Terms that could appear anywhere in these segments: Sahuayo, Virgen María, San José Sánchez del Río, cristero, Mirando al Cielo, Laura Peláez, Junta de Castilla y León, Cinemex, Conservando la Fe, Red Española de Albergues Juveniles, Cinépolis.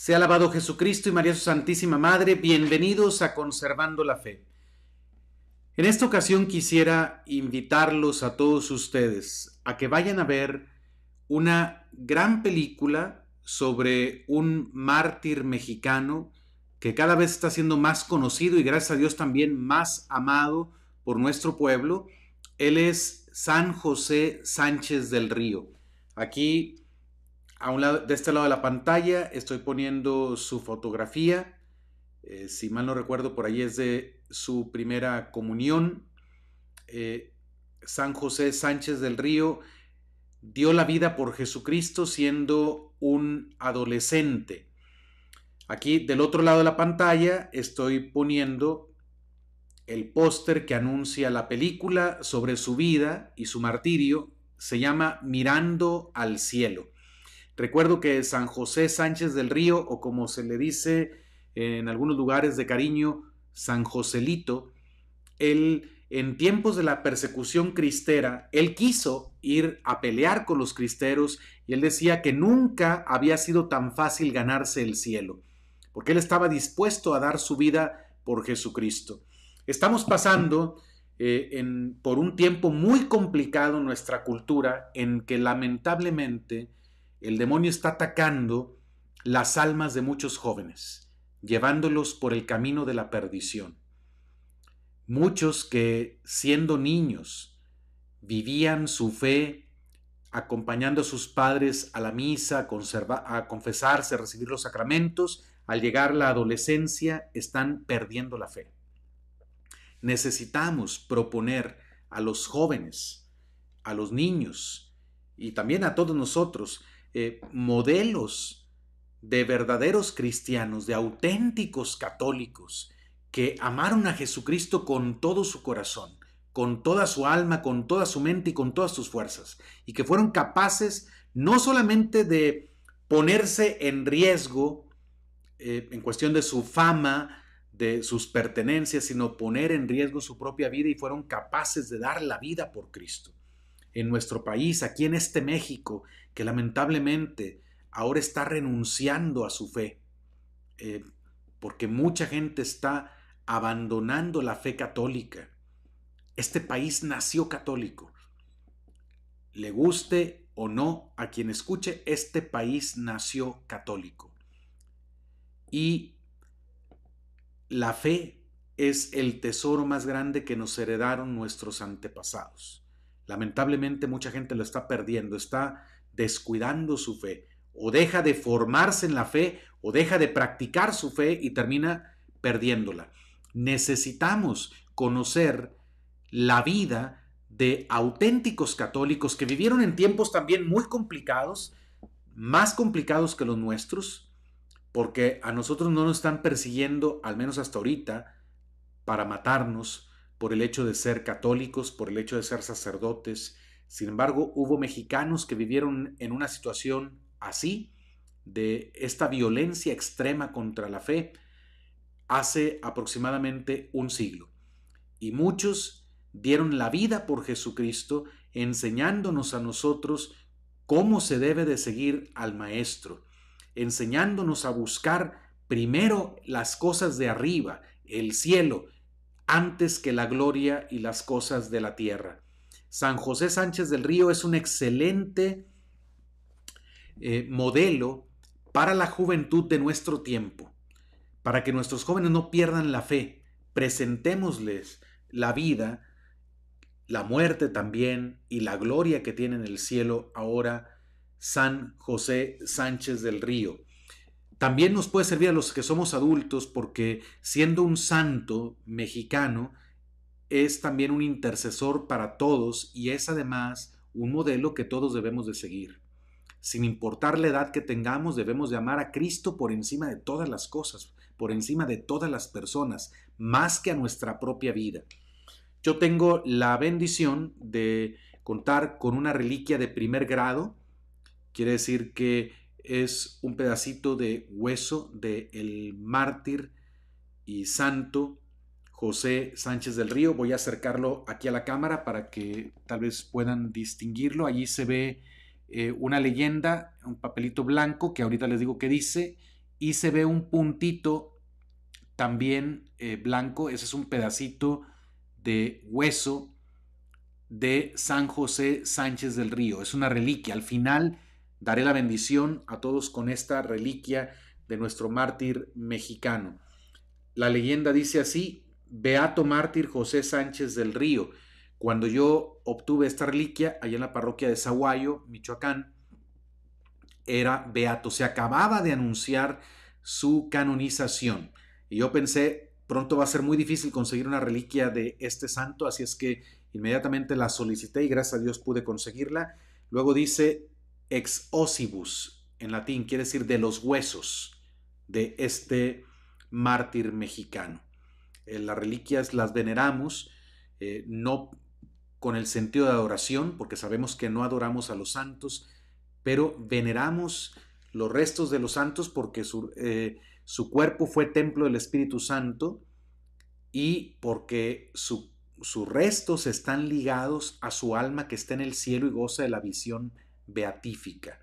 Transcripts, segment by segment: Sea alabado Jesucristo y María su Santísima Madre, bienvenidos a Conservando la Fe. En esta ocasión quisiera invitarlos a todos ustedes a que vayan a ver una gran película sobre un mártir mexicano que cada vez está siendo más conocido y gracias a Dios también más amado por nuestro pueblo. Él es San José Sánchez del Río. Aquí de este lado de la pantalla estoy poniendo su fotografía, si mal no recuerdo por ahí es de su primera comunión. San José Sánchez del Río dio la vida por Jesucristo siendo un adolescente. Aquí del otro lado de la pantalla estoy poniendo el póster que anuncia la película sobre su vida y su martirio, se llama Mirando al Cielo. Recuerdo que San José Sánchez del Río, o como se le dice en algunos lugares de cariño, San Joselito, él en tiempos de la persecución cristera, él quiso ir a pelear con los cristeros y él decía que nunca había sido tan fácil ganarse el cielo, porque él estaba dispuesto a dar su vida por Jesucristo. Estamos pasando por un tiempo muy complicado en nuestra cultura, en que lamentablemente el demonio está atacando las almas de muchos jóvenes, llevándolos por el camino de la perdición. Muchos que, siendo niños, vivían su fe acompañando a sus padres a la misa, a confesarse, a recibir los sacramentos, al llegar la adolescencia están perdiendo la fe. Necesitamos proponer a los jóvenes, a los niños y también a todos nosotros, modelos de verdaderos cristianos, de auténticos católicos que amaron a Jesucristo con todo su corazón, con toda su alma, con toda su mente y con todas sus fuerzas, y que fueron capaces no solamente de ponerse en riesgo en cuestión de su fama, de sus pertenencias, sino poner en riesgo su propia vida y fueron capaces de dar la vida por Cristo. En nuestro país, aquí en este México, que lamentablemente ahora está renunciando a su fe, porque mucha gente está abandonando la fe católica. Este país nació católico. Le guste o no a quien escuche, este país nació católico. Y la fe es el tesoro más grande que nos heredaron nuestros antepasados. Lamentablemente mucha gente lo está perdiendo, está descuidando su fe, o deja de formarse en la fe, o deja de practicar su fe y termina perdiéndola. Necesitamos conocer la vida de auténticos católicos que vivieron en tiempos también muy complicados, más complicados que los nuestros, porque a nosotros no nos están persiguiendo, al menos hasta ahorita, para matarnos, por el hecho de ser católicos, por el hecho de ser sacerdotes. Sin embargo, hubo mexicanos que vivieron en una situación así, de esta violencia extrema contra la fe, hace aproximadamente un siglo. Y muchos dieron la vida por Jesucristo, enseñándonos a nosotros cómo se debe de seguir al Maestro, enseñándonos a buscar primero las cosas de arriba, el cielo, antes que la gloria y las cosas de la tierra. San José Sánchez del Río es un excelente modelo para la juventud de nuestro tiempo, para que nuestros jóvenes no pierdan la fe. Presentémosles la vida, la muerte también y la gloria que tiene en el cielo ahora San José Sánchez del Río. También nos puede servir a los que somos adultos, porque siendo un santo mexicano es también un intercesor para todos y es además un modelo que todos debemos de seguir. Sin importar la edad que tengamos, debemos de amar a Cristo por encima de todas las cosas, por encima de todas las personas, más que a nuestra propia vida. Yo tengo la bendición de contar con una reliquia de primer grado, quiere decir que es un pedacito de hueso del mártir y santo José Sánchez del Río. Voy a acercarlo aquí a la cámara para que tal vez puedan distinguirlo. Allí se ve una leyenda, un papelito blanco que ahorita les digo que dice, y se ve un puntito también blanco. Ese es un pedacito de hueso de San José Sánchez del Río. Es una reliquia. Al final daré la bendición a todos con esta reliquia de nuestro mártir mexicano. La leyenda dice así: Beato mártir José Sánchez del Río. Cuando yo obtuve esta reliquia allá en la parroquia de Sahuayo, Michoacán, era beato. Se acababa de anunciar su canonización. Y yo pensé, pronto va a ser muy difícil conseguir una reliquia de este santo, así es que inmediatamente la solicité y gracias a Dios pude conseguirla. Luego dice ex ossibus, en latín, quiere decir de los huesos de este mártir mexicano. Las reliquias las veneramos, no con el sentido de adoración, porque sabemos que no adoramos a los santos, pero veneramos los restos de los santos porque su cuerpo fue templo del Espíritu Santo y porque sus restos están ligados a su alma que está en el cielo y goza de la visión beatífica.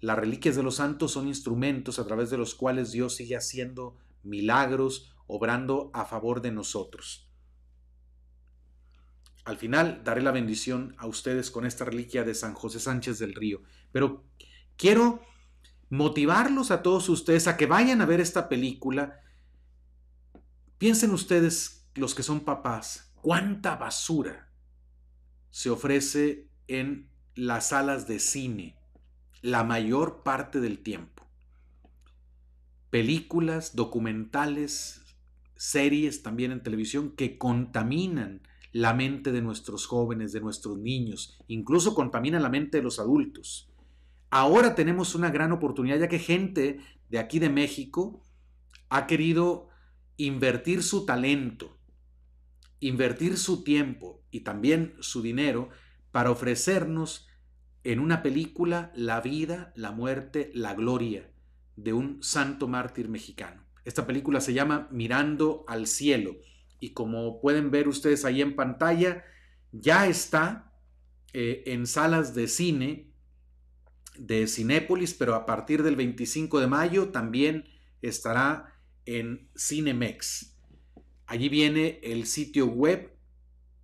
Las reliquias de los santos son instrumentos a través de los cuales Dios sigue haciendo milagros, obrando a favor de nosotros. Al final daré la bendición a ustedes con esta reliquia de San José Sánchez del Río. Pero quiero motivarlos a todos ustedes a que vayan a ver esta película. Piensen ustedes, los que son papás, cuánta basura se ofrece en las salas de cine la mayor parte del tiempo. Películas, documentales, series también en televisión que contaminan la mente de nuestros jóvenes, de nuestros niños, incluso contaminan la mente de los adultos. Ahora tenemos una gran oportunidad, ya que gente de aquí de México ha querido invertir su talento, invertir su tiempo y también su dinero para ofrecernos en una película la vida, la muerte, la gloria de un santo mártir mexicano. Esta película se llama Mirando al Cielo. Y como pueden ver ustedes ahí en pantalla, ya está en salas de cine de Cinépolis, pero a partir del 25 de mayo también estará en Cinemex. Allí viene el sitio web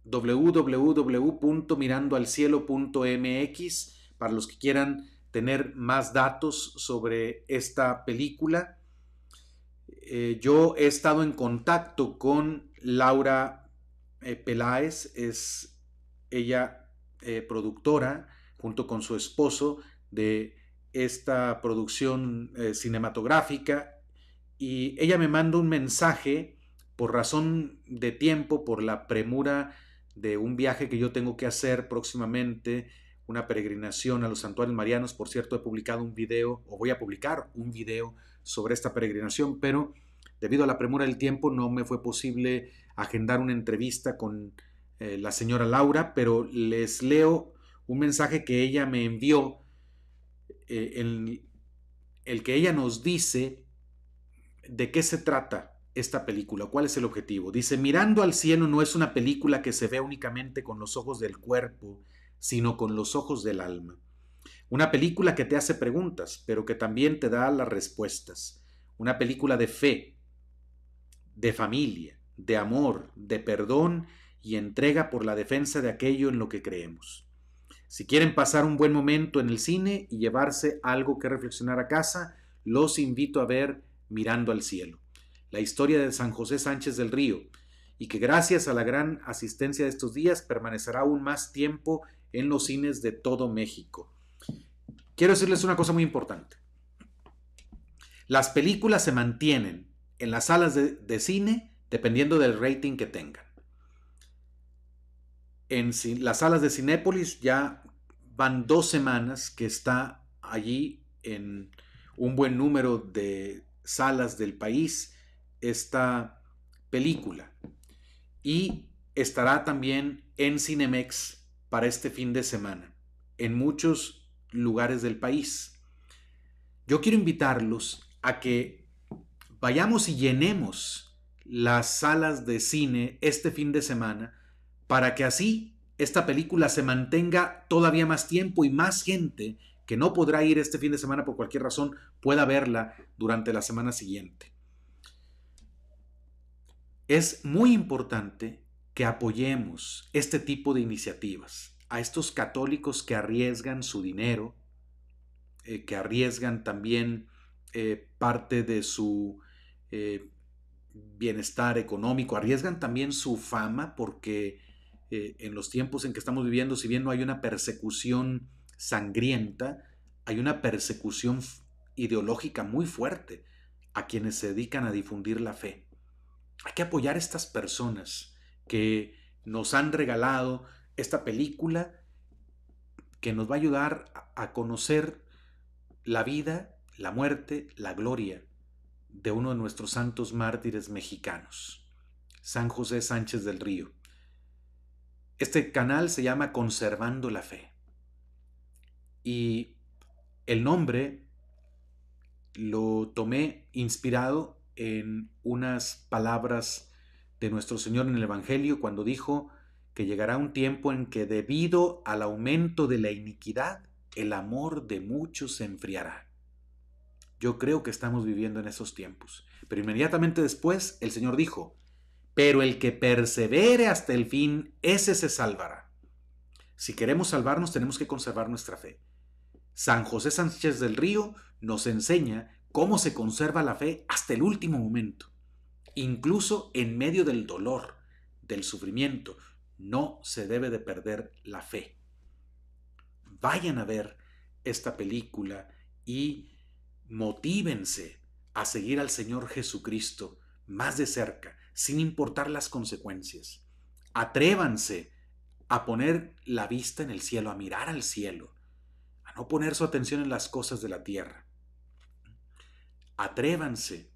www.mirandoalcielo.mx para los que quieran tener más datos sobre esta película. Yo he estado en contacto con Laura Peláez, es ella productora, junto con su esposo, de esta producción cinematográfica, y ella me manda un mensaje por razón de tiempo, por la premura de un viaje que yo tengo que hacer próximamente, una peregrinación a los santuarios marianos. Por cierto, he publicado un video, o voy a publicar un video sobre esta peregrinación, pero debido a la premura del tiempo no me fue posible agendar una entrevista con la señora Laura, pero les leo un mensaje que ella me envió, en el que ella nos dice de qué se trata esta película, cuál es el objetivo. Dice: Mirando al Cielo no es una película que se vea únicamente con los ojos del cuerpo, sino con los ojos del alma. Una película que te hace preguntas, pero que también te da las respuestas. Una película de fe, de familia, de amor, de perdón y entrega por la defensa de aquello en lo que creemos. Si quieren pasar un buen momento en el cine y llevarse algo que reflexionar a casa, los invito a ver Mirando al Cielo, la historia de San José Sánchez del Río, y que gracias a la gran asistencia de estos días permanecerá aún más tiempo en los cines de todo México. Quiero decirles una cosa muy importante. Las películas se mantienen en las salas de cine dependiendo del rating que tengan. En las salas de Cinépolis ya van 2 semanas que está allí en un buen número de salas del país esta película. Y estará también en Cinemex para este fin de semana, en muchos lugares del país. Yo quiero invitarlos a que vayamos y llenemos las salas de cine este fin de semana para que así esta película se mantenga todavía más tiempo y más gente que no podrá ir este fin de semana por cualquier razón, pueda verla durante la semana siguiente. Es muy importante que apoyemos este tipo de iniciativas, a estos católicos que arriesgan su dinero, que arriesgan también parte de su bienestar económico, arriesgan también su fama, porque en los tiempos en que estamos viviendo, si bien no hay una persecución sangrienta, hay una persecución ideológica muy fuerte a quienes se dedican a difundir la fe. Hay que apoyar a estas personas que nos han regalado esta película que nos va a ayudar a conocer la vida, la muerte, la gloria de uno de nuestros santos mártires mexicanos, San José Sánchez del Río. Este canal se llama Conservando la Fe y el nombre lo tomé inspirado en unas palabras de nuestro Señor en el Evangelio cuando dijo que llegará un tiempo en que debido al aumento de la iniquidad, el amor de muchos se enfriará. Yo creo que estamos viviendo en esos tiempos. Pero inmediatamente después el Señor dijo: pero el que persevere hasta el fin, ese se salvará. Si queremos salvarnos, tenemos que conservar nuestra fe. San José Sánchez del Río nos enseña cómo se conserva la fe hasta el último momento. Incluso en medio del dolor, del sufrimiento, no se debe de perder la fe. Vayan a ver esta película y motívense a seguir al Señor Jesucristo más de cerca, sin importar las consecuencias. Atrévanse a poner la vista en el cielo, a mirar al cielo, a no poner su atención en las cosas de la tierra. Atrévanse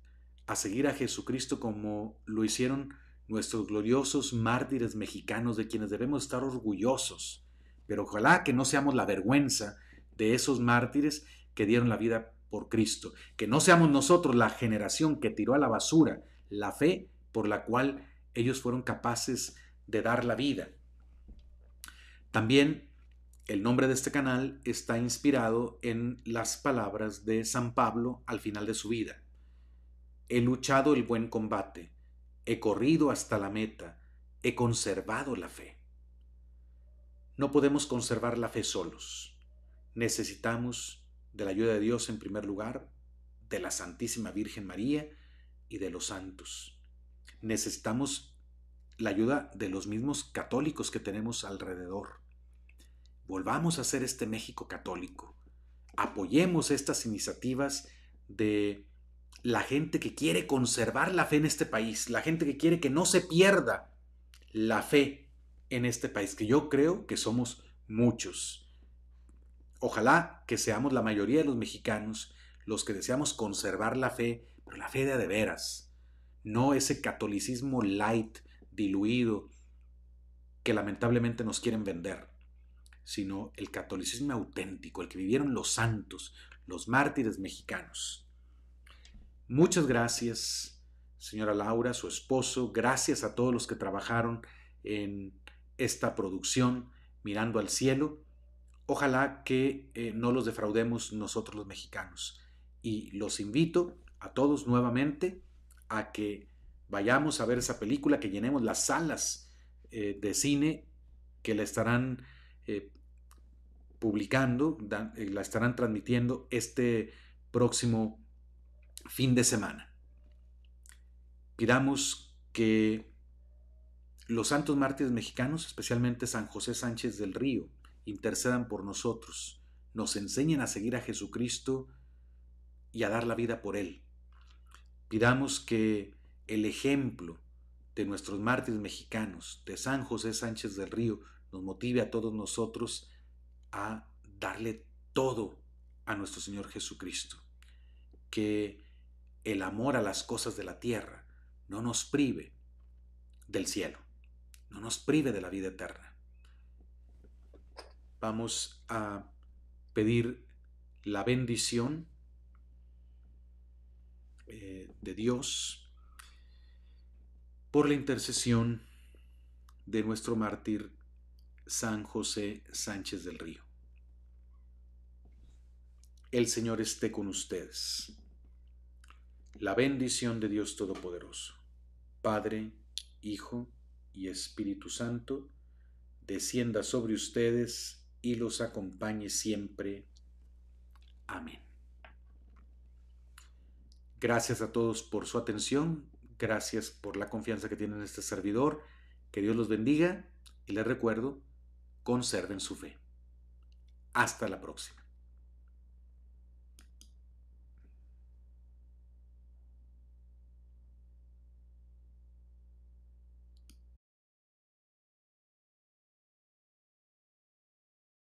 a seguir a Jesucristo como lo hicieron nuestros gloriosos mártires mexicanos, de quienes debemos estar orgullosos, pero ojalá que no seamos la vergüenza de esos mártires que dieron la vida por Cristo, que no seamos nosotros la generación que tiró a la basura la fe por la cual ellos fueron capaces de dar la vida. También el nombre de este canal está inspirado en las palabras de San Pablo al final de su vida. He luchado el buen combate, he corrido hasta la meta, he conservado la fe. No podemos conservar la fe solos. Necesitamos de la ayuda de Dios en primer lugar, de la Santísima Virgen María y de los santos. Necesitamos la ayuda de los mismos católicos que tenemos alrededor. Volvamos a ser este México católico. Apoyemos estas iniciativas de la gente que quiere conservar la fe en este país, la gente que quiere que no se pierda la fe en este país, que yo creo que somos muchos. Ojalá que seamos la mayoría de los mexicanos los que deseamos conservar la fe, pero la fe de veras. No ese catolicismo light, diluido, que lamentablemente nos quieren vender, sino el catolicismo auténtico, el que vivieron los santos, los mártires mexicanos. Muchas gracias, señora Laura, su esposo. Gracias a todos los que trabajaron en esta producción, Mirando al Cielo. Ojalá que no los defraudemos nosotros los mexicanos. Y los invito a todos nuevamente a que vayamos a ver esa película, que llenemos las salas de cine, que la estarán publicando, la estarán transmitiendo este próximo fin de semana. Pidamos que los santos mártires mexicanos, especialmente San José Sánchez del Río, intercedan por nosotros, nos enseñen a seguir a Jesucristo y a dar la vida por Él. Pidamos que el ejemplo de nuestros mártires mexicanos, de San José Sánchez del Río, nos motive a todos nosotros a darle todo a nuestro Señor Jesucristo. Que el amor a las cosas de la tierra no nos prive del cielo, no nos prive de la vida eterna. Vamos a pedir la bendición de Dios por la intercesión de nuestro mártir San José Sánchez del Río. El Señor esté con ustedes. La bendición de Dios Todopoderoso, Padre, Hijo y Espíritu Santo, descienda sobre ustedes y los acompañe siempre. Amén. Gracias a todos por su atención. Gracias por la confianza que tienen en este servidor. Que Dios los bendiga y les recuerdo, conserven su fe. Hasta la próxima.